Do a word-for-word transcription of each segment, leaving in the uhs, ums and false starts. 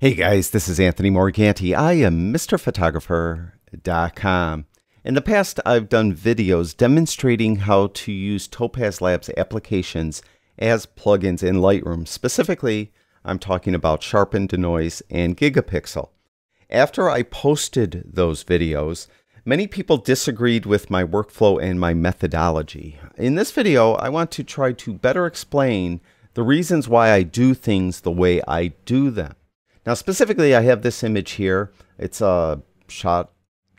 Hey guys, this is Anthony Morganti. I am Mister Photographer dot com. In the past, I've done videos demonstrating how to use Topaz Labs applications as plugins in Lightroom. Specifically, I'm talking about Sharpen, Denoise, and Gigapixel. After I posted those videos, many people disagreed with my workflow and my methodology. In this video, I want to try to better explain the reasons why I do things the way I do them. Now specifically, I have this image here. It's a shot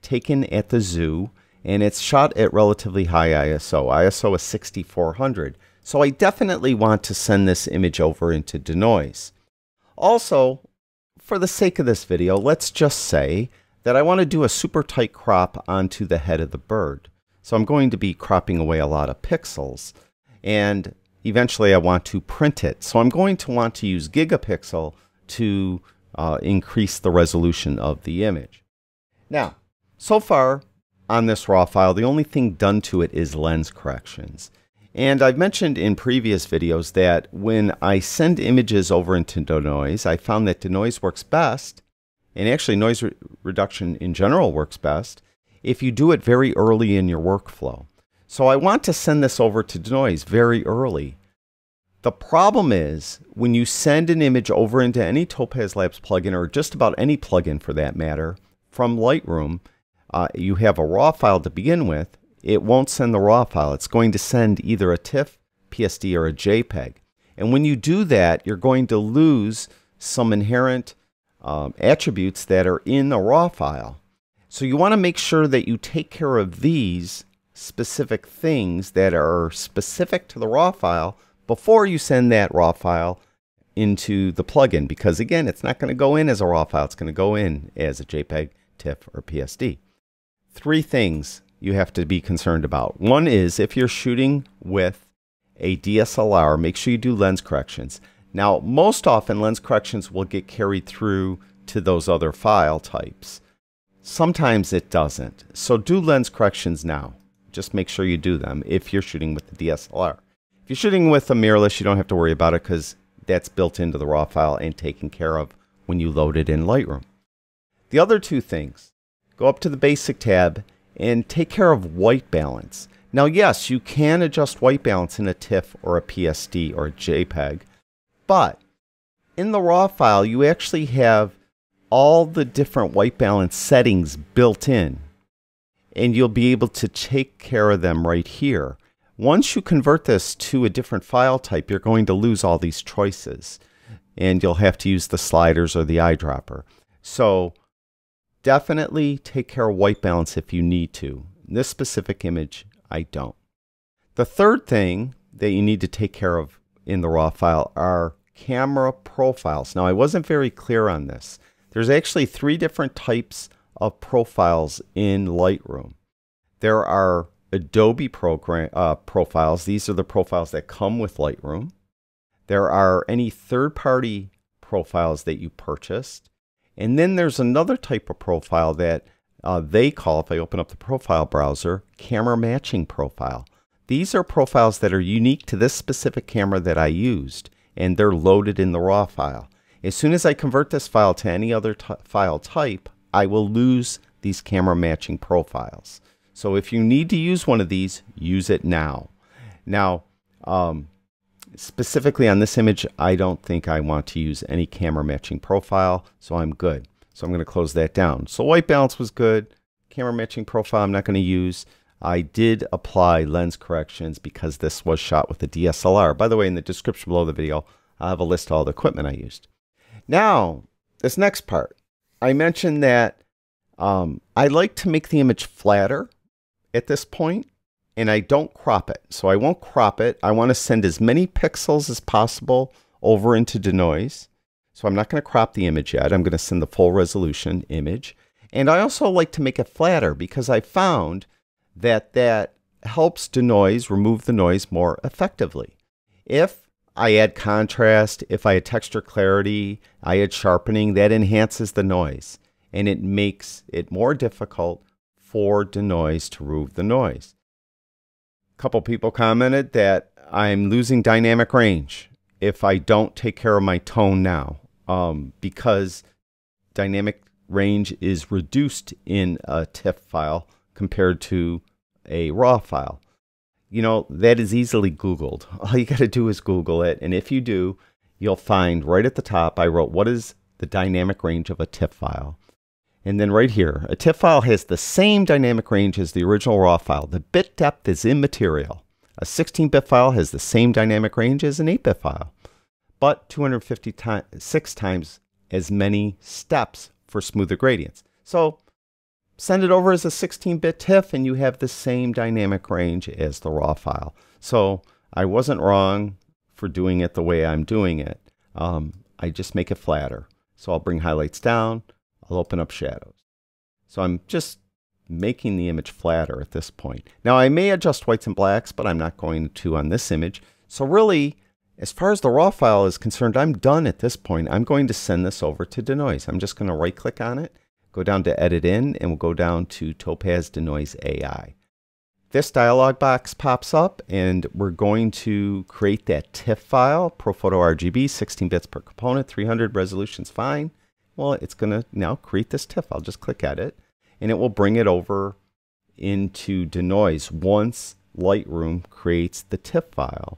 taken at the zoo, and it's shot at relatively high I S O. I S O is sixty-four hundred. So I definitely want to send this image over into Denoise. Also, for the sake of this video, let's just say that I want to do a super tight crop onto the head of the bird. So I'm going to be cropping away a lot of pixels, and eventually I want to print it. So I'm going to want to use Gigapixel to Uh, increase the resolution of the image. Now, so far on this RAW file, the only thing done to it is lens corrections. And I've mentioned in previous videos that when I send images over into Denoise, I found that Denoise works best, and actually noise re reduction in general works best, if you do it very early in your workflow. So I want to send this over to Denoise very early. The problem is, when you send an image over into any Topaz Labs plugin, or just about any plugin for that matter, from Lightroom, uh, you have a RAW file to begin with. It won't send the RAW file. It's going to send either a TIFF, P S D, or a JPEG. And when you do that, you're going to lose some inherent um, attributes that are in the RAW file. So you want to make sure that you take care of these specific things that are specific to the RAW file before you send that RAW file into the plugin, because again, it's not going to go in as a RAW file, it's going to go in as a JPEG, TIFF, or P S D. Three things you have to be concerned about. One is, if you're shooting with a D S L R, make sure you do lens corrections. Now, most often lens corrections will get carried through to those other file types. Sometimes it doesn't. So do lens corrections now. Just make sure you do them if you're shooting with the D S L R. If you're shooting with a mirrorless, you don't have to worry about it because that's built into the RAW file and taken care of when you load it in Lightroom. The other two things, go up to the Basic tab and take care of white balance. Now yes, you can adjust white balance in a TIFF or a P S D or a JPEG, but in the RAW file you actually have all the different white balance settings built in, and you'll be able to take care of them right here. Once you convert this to a different file type, you're going to lose all these choices, and you'll have to use the sliders or the eyedropper. So definitely take care of white balance if you need to. In this specific image, I don't. The third thing that you need to take care of in the RAW file are camera profiles. Now, I wasn't very clear on this. There's actually three different types of profiles in Lightroom. There are Adobe program, uh, profiles. These are the profiles that come with Lightroom. There are any third-party profiles that you purchased. And then there's another type of profile that uh, they call, if I open up the profile browser, camera matching profile. These are profiles that are unique to this specific camera that I used, and they're loaded in the RAW file. As soon as I convert this file to any other file type, I will lose these camera matching profiles. So if you need to use one of these, use it now. Now, um, specifically on this image, I don't think I want to use any camera matching profile, so I'm good. So I'm going to close that down. So white balance was good. Camera matching profile I'm not going to use. I did apply lens corrections because this was shot with a D S L R. By the way, in the description below the video, I have a list of all the equipment I used. Now, this next part. I mentioned that um, I like to make the image flatter at this point, and I don't crop it. So I won't crop it. I want to send as many pixels as possible over into Denoise. So I'm not going to crop the image yet. I'm going to send the full resolution image. And I also like to make it flatter because I found that that helps Denoise remove the noise more effectively. If I add contrast, if I add texture clarity, I add sharpening, that enhances the noise, and it makes it more difficult for Denoise to remove the noise. A couple people commented that I'm losing dynamic range if I don't take care of my tone now. um, because dynamic range is reduced in a TIFF file compared to a RAW file. You know, that is easily Googled. All you got to do is Google it, and if you do, you'll find right at the top I wrote, what is the dynamic range of a TIFF file? And then right here, a TIFF file has the same dynamic range as the original RAW file. The bit depth is immaterial. A sixteen bit file has the same dynamic range as an eight bit file, but two hundred fifty-six times as many steps for smoother gradients. So send it over as a sixteen bit TIFF and you have the same dynamic range as the RAW file. So I wasn't wrong for doing it the way I'm doing it. Um, I just make it flatter. So I'll bring highlights down. I'll open up shadows. So I'm just making the image flatter at this point. Now I may adjust whites and blacks, but I'm not going to on this image. So really, as far as the RAW file is concerned, I'm done at this point. I'm going to send this over to Denoise. I'm just going to right click on it, go down to Edit In, and we'll go down to Topaz Denoise A I. This dialog box pops up, and we're going to create that TIFF file, ProPhoto R G B, sixteen bits per component, three hundred resolution's fine. Well, it's going to now create this TIFF. I'll just click Edit, and it will bring it over into Denoise once Lightroom creates the TIFF file.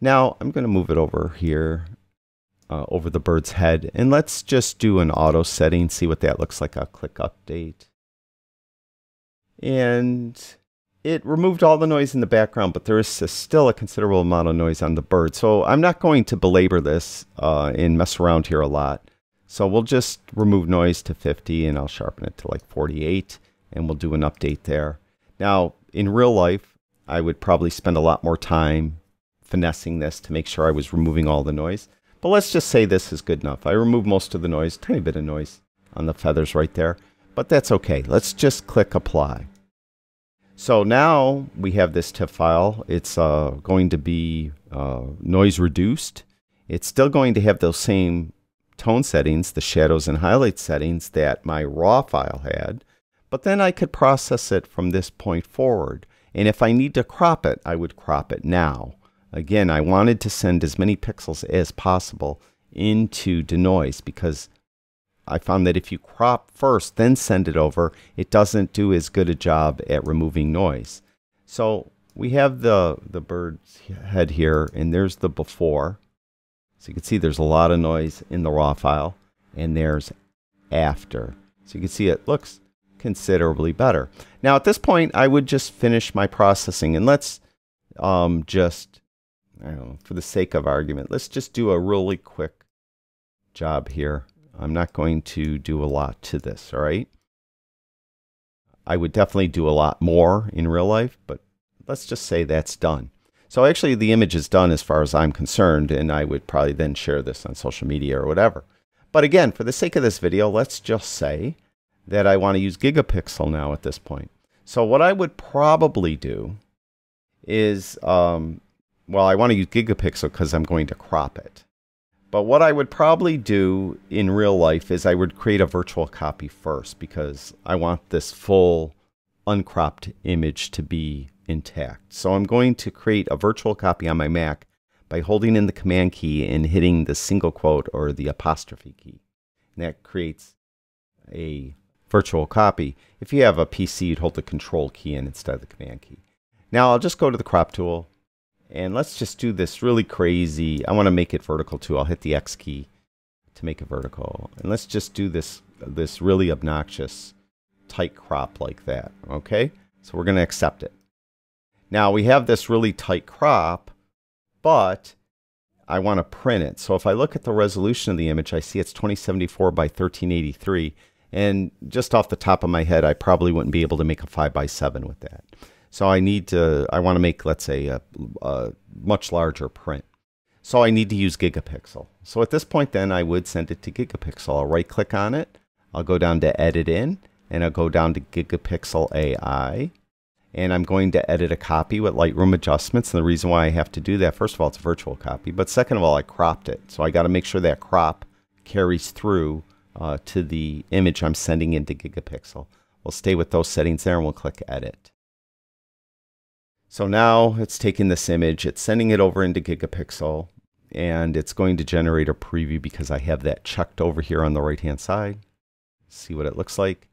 Now, I'm going to move it over here, uh, over the bird's head, and let's just do an auto setting, see what that looks like. I'll click Update. And it removed all the noise in the background, but there is a, still a considerable amount of noise on the bird. So I'm not going to belabor this uh, and mess around here a lot. So we'll just remove noise to fifty, and I'll sharpen it to like forty-eight, and we'll do an update there. Now, in real life, I would probably spend a lot more time finessing this to make sure I was removing all the noise. But let's just say this is good enough. I removed most of the noise, tiny bit of noise on the feathers right there, but that's okay. Let's just click Apply. So now we have this TIFF file. It's uh, going to be uh, noise reduced. It's still going to have those same tone settings, the shadows and highlights settings that my RAW file had, but then I could process it from this point forward. And if I need to crop it, I would crop it now. Again, I wanted to send as many pixels as possible into Denoise because I found that if you crop first, then send it over, it doesn't do as good a job at removing noise. So we have the, the bird's head here, and there's the before. So you can see there's a lot of noise in the RAW file, and there's after. So you can see it looks considerably better. Now at this point, I would just finish my processing, and let's um, just... I don't know, for the sake of argument, let's just do a really quick job here. I'm not going to do a lot to this, all right? I would definitely do a lot more in real life, but let's just say that's done. So actually the image is done as far as I'm concerned, and I would probably then share this on social media or whatever. But again, for the sake of this video, let's just say that I want to use Gigapixel now at this point. So what I would probably do is... Um, Well, I want to use Gigapixel because I'm going to crop it. But what I would probably do in real life is I would create a virtual copy first because I want this full uncropped image to be intact. So I'm going to create a virtual copy on my Mac by holding in the Command key and hitting the single quote or the apostrophe key. And that creates a virtual copy. If you have a P C, you'd hold the Control key in instead of the Command key. Now I'll just go to the Crop tool. And let's just do this really crazy. I want to make it vertical too. I'll hit the X key to make it vertical. And let's just do this, this really obnoxious tight crop like that, okay? So we're going to accept it. Now we have this really tight crop, but I want to print it. So if I look at the resolution of the image, I see it's twenty seventy-four by thirteen eighty-three. And just off the top of my head, I probably wouldn't be able to make a five by seven with that. So I need to, I want to make, let's say, a, a much larger print. So I need to use Gigapixel. So at this point then, I would send it to Gigapixel. I'll right click on it. I'll go down to Edit In, and I'll go down to Gigapixel A I. And I'm going to edit a copy with Lightroom adjustments. And the reason why I have to do that, first of all, it's a virtual copy. But second of all, I cropped it. So I got to make sure that crop carries through uh, to the image I'm sending into Gigapixel. We'll stay with those settings there, and we'll click Edit. So now it's taking this image, it's sending it over into Gigapixel, and it's going to generate a preview because I have that checked over here on the right hand side. See what it looks like.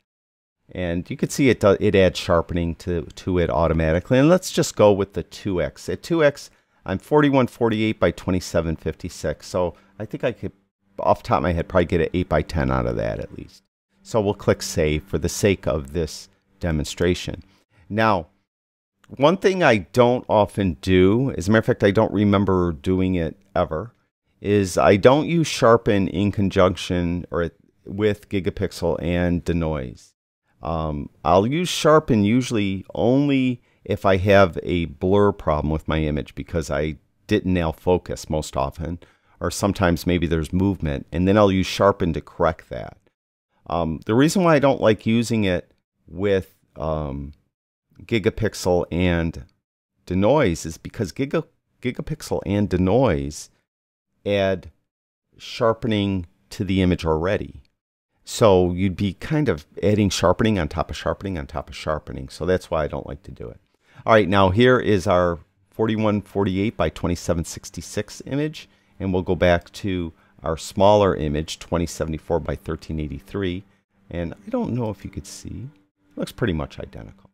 And you can see it does, it adds sharpening to, to it automatically. And let's just go with the two X. At two X, I'm forty-one forty-eight by twenty-seven fifty-six. So I think I could, off the top of my head, probably get an eight by ten out of that at least. So we'll click Save for the sake of this demonstration. Now, one thing I don't often do, as a matter of fact, I don't remember doing it ever, is I don't use Sharpen in conjunction or with Gigapixel and Denoise. Um, I'll use Sharpen usually only if I have a blur problem with my image because I didn't nail focus most often, or sometimes maybe there's movement, and then I'll use Sharpen to correct that. Um, the reason why I don't like using it with um, Gigapixel and Denoise is because Giga, Gigapixel and Denoise add sharpening to the image already. So you'd be kind of adding sharpening on top of sharpening on top of sharpening. So that's why I don't like to do it. All right, now here is our forty-one forty-eight by twenty-seven sixty-six image. And we'll go back to our smaller image, twenty seventy-four by thirteen eighty-three. And I don't know if you could see. It looks pretty much identical.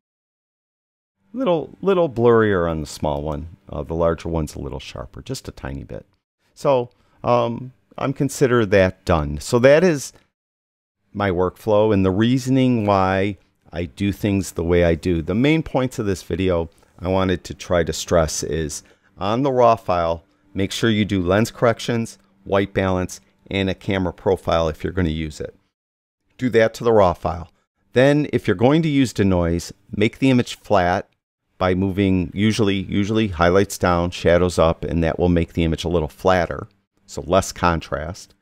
Little, little blurrier on the small one. Uh, the larger one's a little sharper, just a tiny bit. So um, I'm considered that done. So that is my workflow and the reasoning why I do things the way I do. The main points of this video I wanted to try to stress is on the RAW file, make sure you do lens corrections, white balance, and a camera profile if you're going to use it. Do that to the RAW file. Then if you're going to use Denoise, make the image flat by moving usually, usually highlights down, shadows up, and that will make the image a little flatter, so less contrast.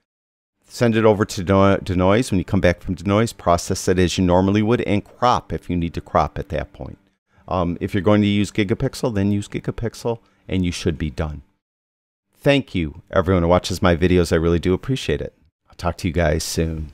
Send it over to Denoise. When you come back from Denoise, process it as you normally would and crop if you need to crop at that point. Um, if you're going to use Gigapixel, then use Gigapixel and you should be done. Thank you, everyone who watches my videos. I really do appreciate it. I'll talk to you guys soon.